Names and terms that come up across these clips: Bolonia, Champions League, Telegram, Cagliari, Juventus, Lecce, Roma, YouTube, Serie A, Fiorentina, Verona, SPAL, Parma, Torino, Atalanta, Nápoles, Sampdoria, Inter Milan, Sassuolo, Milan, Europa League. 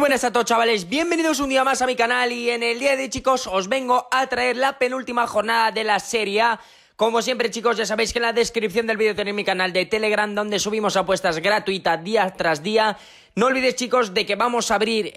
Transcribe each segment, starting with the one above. buenas a todos, chavales, bienvenidos un día más a mi canal. Y en el día de hoy, chicos, os vengo a traer la penúltima jornada de la Serie A. Como siempre, chicos, ya sabéis que en la descripción del vídeo tenéis mi canal de Telegram, donde subimos apuestas gratuitas día tras día. No olvidéis, chicos, de que vamos a abrir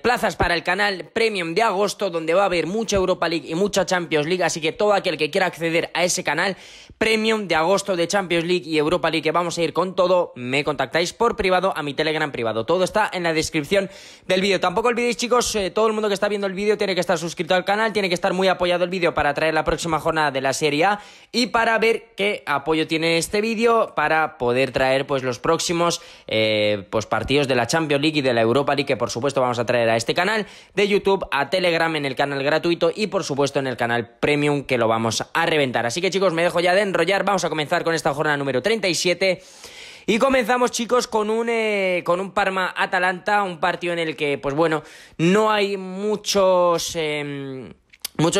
plazas para el canal Premium de agosto, donde va a haber mucha Europa League y mucha Champions League, así que todo aquel que quiera acceder a ese canal Premium de agosto de Champions League y Europa League, que vamos a ir con todo, me contactáis por privado a mi Telegram privado. Todo está en la descripción del vídeo. Tampoco olvidéis, chicos, todo el mundo que está viendo el vídeo tiene que estar suscrito al canal, tiene que estar muy apoyado el vídeo para traer la próxima jornada de la Serie A y para ver qué apoyo tiene este vídeo para poder traer pues los próximos partidos de la Champions League y de la Europa League, que por supuesto vamos a traer a este canal de YouTube, a Telegram en el canal gratuito y por supuesto en el canal Premium, que lo vamos a reventar. Así que, chicos, me dejo ya de enrollar, vamos a comenzar con esta jornada número 37. Y comenzamos, chicos, con un Parma-Atalanta, un partido en el que, pues bueno, no hay muchos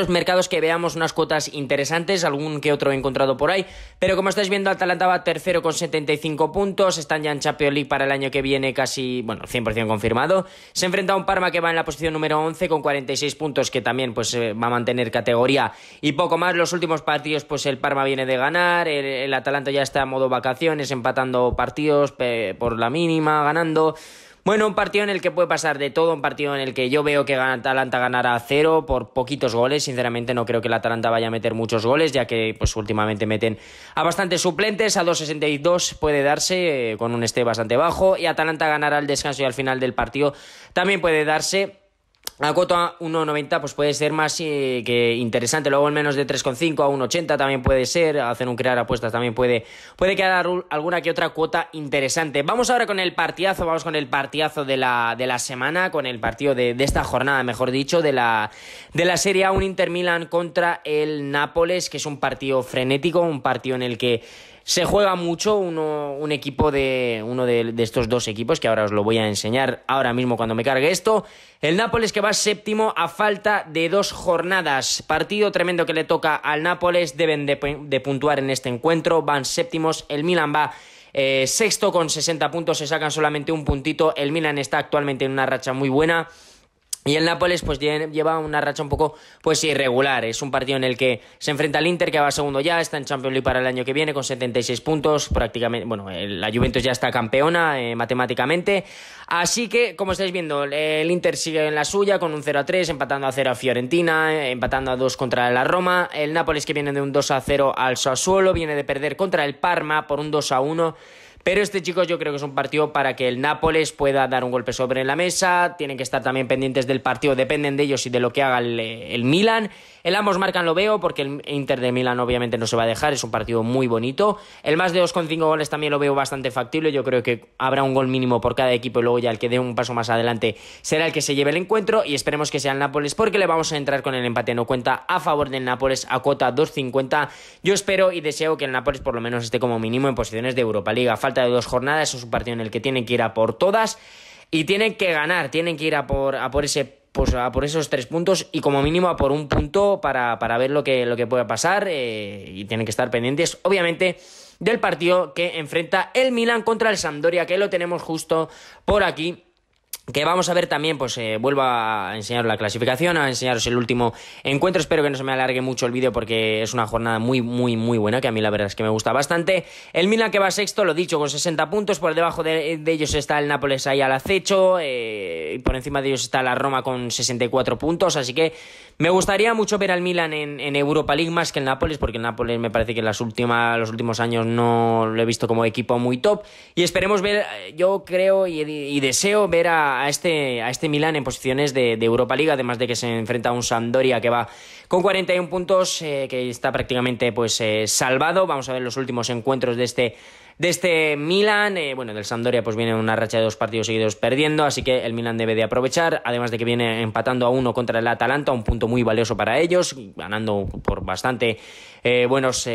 mercados que veamos unas cuotas interesantes, algún que otro he encontrado por ahí, pero como estáis viendo, Atalanta va tercero con 75 puntos, están ya en Champions League para el año que viene casi, bueno, 100% confirmado. Se enfrenta a un Parma que va en la posición número 11 con 46 puntos, que también pues va a mantener categoría y poco más. Los últimos partidos, pues el Parma viene de ganar, el Atalanta ya está en modo vacaciones, empatando partidos por la mínima, ganando. Bueno, un partido en el que puede pasar de todo, un partido en el que yo veo que Atalanta ganará 0 por poquitos goles. Sinceramente no creo que el Atalanta vaya a meter muchos goles, ya que pues últimamente meten a bastantes suplentes, a 2.62 puede darse con un bastante bajo, y Atalanta ganará al descanso y al final del partido también puede darse. La cuota 1.90 pues puede ser más que interesante. Luego el menos de 3.5 a 1.80 también puede ser. Hacer un crear apuestas también puede quedar alguna que otra cuota interesante. Vamos ahora con el partidazo, de la semana, con el partido de esta jornada, mejor dicho, de la Serie A, un Inter Milan contra el Nápoles, que es un partido frenético, un partido en el que se juega mucho. Uno de estos dos equipos, que ahora os lo voy a enseñar ahora mismo cuando me cargue esto. El Nápoles, que va séptimo a falta de 2 jornadas. Partido tremendo que le toca al Nápoles. Deben de puntuar en este encuentro. Van séptimos. El Milan va sexto con 60 puntos. Se sacan solamente un puntito. El Milan está actualmente en una racha muy buena. Y el Nápoles pues lleva una racha un poco pues irregular. Es un partido en el que se enfrenta al Inter, que va segundo ya, está en Champions League para el año que viene con 76 puntos prácticamente. Bueno, la Juventus ya está campeona matemáticamente. Así que, como estáis viendo, el Inter sigue en la suya con un 0-3, empatando a 0 a Fiorentina, empatando a 2 contra la Roma. El Nápoles, que viene de un 2-0 al Sassuolo, viene de perder contra el Parma por un 2-1. Pero este, chicos, yo creo que es un partido para que el Nápoles pueda dar un golpe sobre la mesa. Tienen que estar también pendientes del partido, dependen de ellos y de lo que haga el Milan. El ambos marcan lo veo, porque el Inter de Milan obviamente no se va a dejar, es un partido muy bonito. El más de 2,5 goles también lo veo bastante factible, yo creo que habrá un gol mínimo por cada equipo y luego ya el que dé un paso más adelante será el que se lleve el encuentro. Y esperemos que sea el Nápoles, porque le vamos a entrar con el empate no cuenta a favor del Nápoles a cuota 2,50. Yo espero y deseo que el Nápoles por lo menos esté como mínimo en posiciones de Europa League. Falta de 2 jornadas, es un partido en el que tienen que ir a por todas y tienen que ganar, tienen que ir a por esos 3 puntos y como mínimo a por un punto para ver lo que puede pasar, y tienen que estar pendientes obviamente del partido que enfrenta el Milan contra el Sampdoria, que lo tenemos justo por aquí. Que vamos a ver también, pues vuelvo a enseñaros la clasificación, a enseñaros el último encuentro. Espero que no se me alargue mucho el vídeo, porque es una jornada muy buena, que a mí la verdad es que me gusta bastante. El Milan, que va sexto, lo dicho, con 60 puntos. Por debajo de ellos está el Nápoles ahí al acecho, y por encima de ellos está la Roma con 64 puntos. Así que me gustaría mucho ver al Milan en Europa League más que el Nápoles, porque el Nápoles me parece que en los últimos años no lo he visto como equipo muy top. Y esperemos ver, yo creo y deseo ver a este Milan en posiciones de Europa League, además de que se enfrenta a un Sampdoria que va con 41 puntos, que está prácticamente pues salvado. Vamos a ver los últimos encuentros de este Milan. Bueno, del Sampdoria pues viene una racha de 2 partidos seguidos perdiendo, así que el Milan debe de aprovechar, además de que viene empatando a 1 contra el Atalanta, un punto muy valioso para ellos, ganando por bastante buenos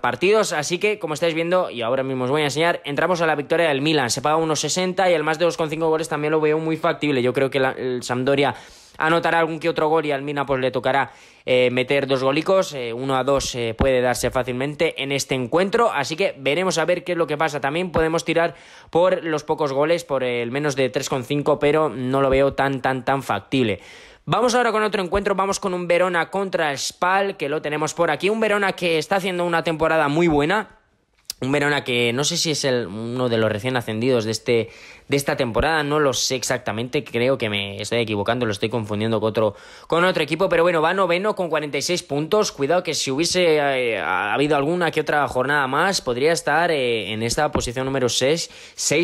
partidos. Así que, como estáis viendo, y ahora mismo os voy a enseñar, entramos a la victoria del Milan, se paga 1.60 y el más de 2,5 goles también lo veo muy factible. Yo creo que el Sampdoria anotará algún que otro gol y al Milan pues le tocará meter dos golicos, 1-2 puede darse fácilmente en este encuentro, así que veremos a ver qué es lo que pasa. También podemos tirar por los pocos goles, por el menos de 3,5, pero no lo veo tan factible. Vamos ahora con otro encuentro, vamos con un Verona contra el SPAL, que lo tenemos por aquí, un Verona que está haciendo una temporada muy buena, un Verona que no sé si es uno de los recién ascendidos de esta temporada, no lo sé exactamente, creo que me estoy equivocando, lo estoy confundiendo con otro equipo, pero bueno, va noveno con 46 puntos, cuidado que si hubiese habido alguna que otra jornada más, podría estar en esta posición número 6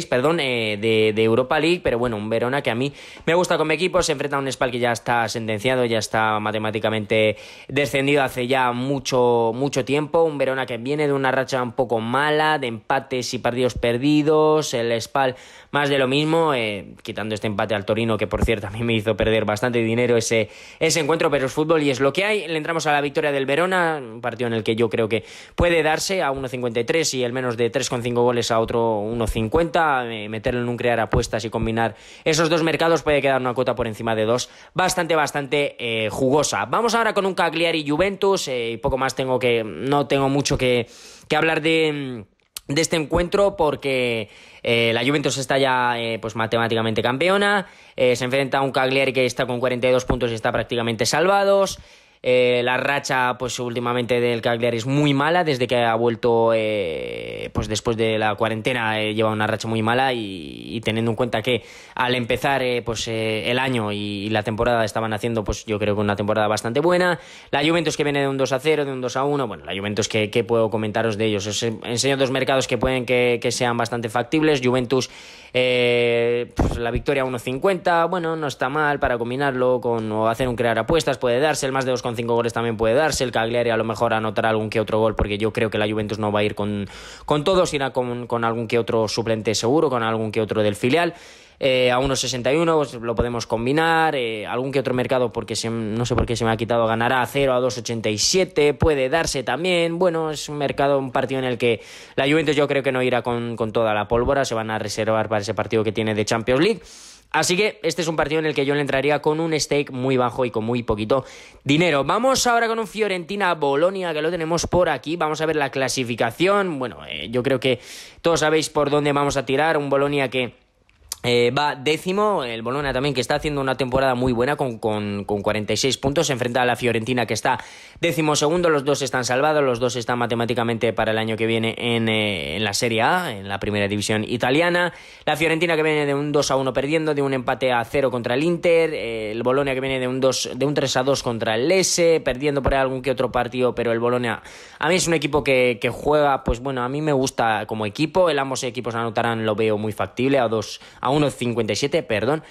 perdón, de Europa League, pero bueno, un Verona que a mí me gusta como equipo, se enfrenta a un SPAL que ya está sentenciado, ya está matemáticamente descendido hace ya mucho tiempo, un Verona que viene de una racha un poco mala, de empates y partidos perdidos, el SPAL más de lo mismo, quitando este empate al Torino, que por cierto a mí me hizo perder bastante dinero ese encuentro, pero es fútbol y es lo que hay. Le entramos a la victoria del Verona, un partido en el que yo creo que puede darse a 1,53 y el menos de 3,5 goles a otro 1,50, meterlo en un crear apuestas y combinar esos dos mercados puede quedar una cuota por encima de 2 bastante jugosa. Vamos ahora con un Cagliari Juventus, y poco más no tengo mucho que hablar de este encuentro porque la Juventus está ya pues matemáticamente campeona, se enfrenta a un Cagliari que está con 42 puntos y está prácticamente salvados. La racha pues últimamente del Cagliari es muy mala, desde que ha vuelto pues después de la cuarentena lleva una racha muy mala y teniendo en cuenta que al empezar el año y la temporada estaban haciendo pues yo creo que una temporada bastante buena. La Juventus que viene de un 2-0, de un 2-1, bueno, la Juventus que puedo comentaros de ellos, os enseño dos mercados que pueden que sean bastante factibles. Juventus pues la victoria 1,50, bueno, no está mal para combinarlo con o hacer un crear apuestas, puede darse el más de 2,50 5 goles también puede darse. El Cagliari a lo mejor anotará algún que otro gol porque yo creo que la Juventus no va a ir con todos, irá con algún que otro suplente seguro, con algún que otro del filial. A 1,61 pues lo podemos combinar, algún que otro mercado porque no sé por qué se me ha quitado, ganará a 0, a 2,87, puede darse también. Bueno, es un mercado, un partido en el que la Juventus yo creo que no irá con toda la pólvora, se van a reservar para ese partido que tiene de Champions League. Así que este es un partido en el que yo le entraría con un stake muy bajo y con muy poquito dinero. Vamos ahora con un Fiorentina-Bolonia, que lo tenemos por aquí. Vamos a ver la clasificación. Bueno, yo creo que todos sabéis por dónde vamos a tirar. Un Bolonia que va décimo, el Bolonia también que está haciendo una temporada muy buena con 46 puntos, se enfrenta a la Fiorentina que está décimo segundo, los dos están salvados, los dos están matemáticamente para el año que viene en la Serie A, en la primera división italiana. La Fiorentina que viene de un 2-1 perdiendo, de un empate a 0 contra el Inter, el Bolonia que viene de un 3-2 contra el Lecce, perdiendo por ahí algún que otro partido, pero el Bolonia a mí es un equipo que juega, pues bueno, a mí me gusta como equipo, ambos equipos anotarán, lo veo muy factible, a 1,57, perdón,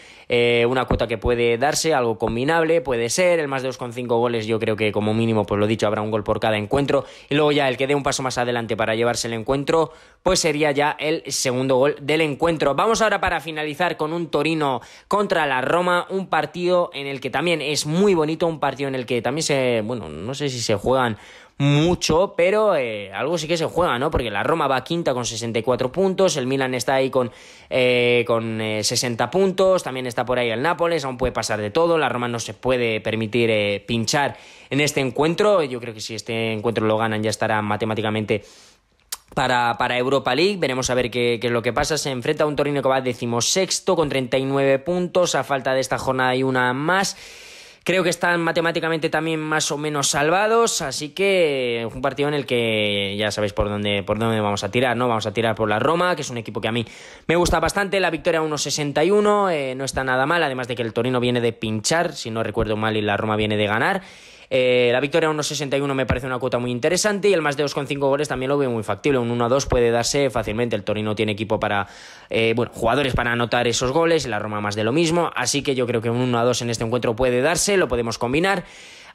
una cuota que puede darse, algo combinable, puede ser, el más de 2,5 goles yo creo que como mínimo, pues lo dicho, habrá un gol por cada encuentro, y luego ya el que dé un paso más adelante para llevarse el encuentro, pues sería ya el segundo gol del encuentro. Vamos ahora para finalizar con un Torino contra la Roma, un partido en el que también es muy bonito, un partido en el que también bueno, no sé si se juegan mucho, pero algo sí que se juega, ¿no? Porque la Roma va quinta con 64 puntos, el Milan está ahí con 60 puntos, también está por ahí el Nápoles, aún puede pasar de todo, la Roma no se puede permitir pinchar en este encuentro, yo creo que si este encuentro lo ganan ya estará matemáticamente para Europa League. Veremos a ver qué es lo que pasa. Se enfrenta a un Torino que va 16º con 39 puntos, a falta de esta jornada hay una más. Creo que están matemáticamente también más o menos salvados, así que un partido en el que ya sabéis por dónde vamos a tirar, ¿no? Vamos a tirar por la Roma, que es un equipo que a mí me gusta bastante, la victoria 1,61, no está nada mal, además de que el Torino viene de pinchar, si no recuerdo mal, y la Roma viene de ganar. La victoria 1,61 me parece una cuota muy interesante y el más de 2,5 goles también lo veo muy factible, un 1-2 puede darse fácilmente, el Torino tiene equipo para jugadores para anotar esos goles, la Roma más de lo mismo, así que yo creo que un 1-2 en este encuentro puede darse, lo podemos combinar.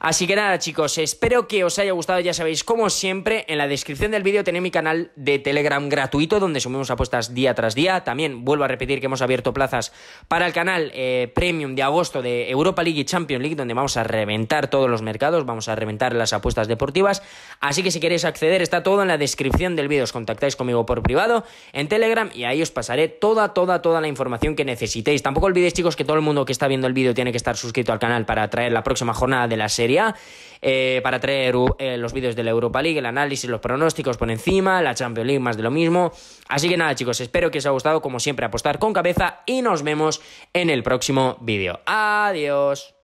Así que nada, chicos, espero que os haya gustado. Ya sabéis, como siempre, en la descripción del vídeo tenéis mi canal de Telegram gratuito, donde subimos apuestas día tras día. También vuelvo a repetir que hemos abierto plazas para el canal Premium de agosto de Europa League y Champions League, donde vamos a reventar todos los mercados, vamos a reventar las apuestas deportivas. Así que si queréis acceder, está todo en la descripción del vídeo. Os contactáis conmigo por privado en Telegram y ahí os pasaré toda la información que necesitéis. Tampoco olvidéis, chicos, que todo el mundo que está viendo el vídeo tiene que estar suscrito al canal para traer la próxima jornada de la Serie A, para traer los vídeos de la Europa League, el análisis, los pronósticos por encima, la Champions League más de lo mismo. Así que nada, chicos, espero que os haya gustado. Como siempre, apostar con cabeza y nos vemos en el próximo vídeo. Adiós.